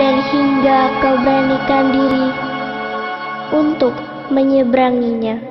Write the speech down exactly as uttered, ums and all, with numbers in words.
dan hingga kau beranikan diri untuk menyeberanginya.